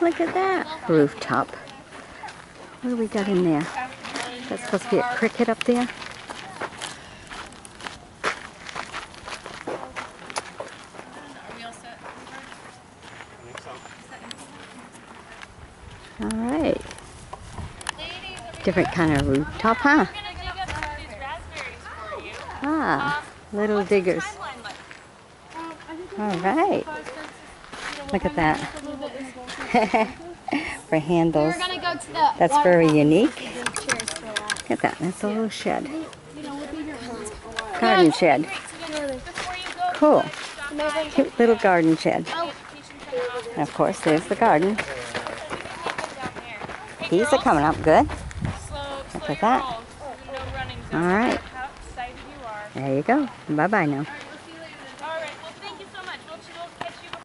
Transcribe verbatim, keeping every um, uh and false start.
Look at that rooftop. What do we got in there? That's supposed to be a cricket up there. All right. Different kind of rooftop, huh? Ah, little diggers. All right. Look at that. For handles. That's very unique. Look at that. That's a little shed. Garden shed. Cool. Cute little garden shed. And of course, there's the garden. These are coming up good. Look at that. All right. There you go. Bye-bye now.